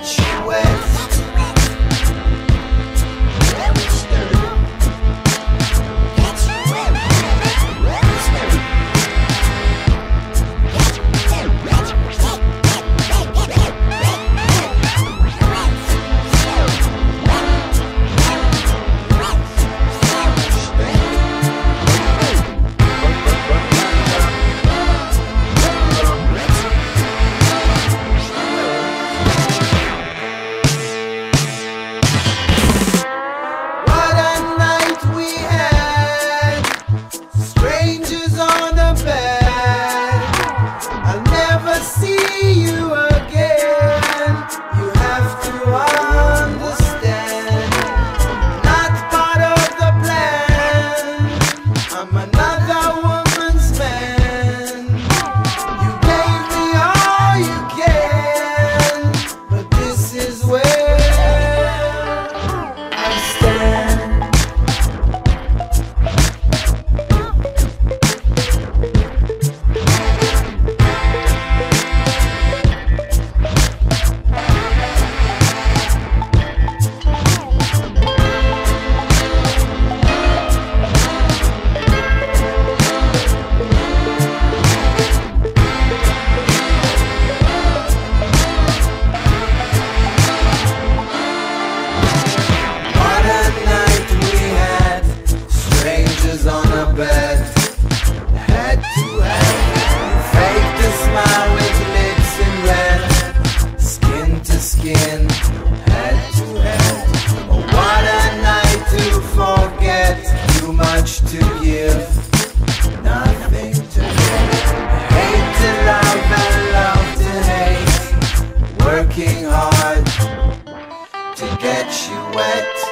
that you asked. Working hard to get you wet.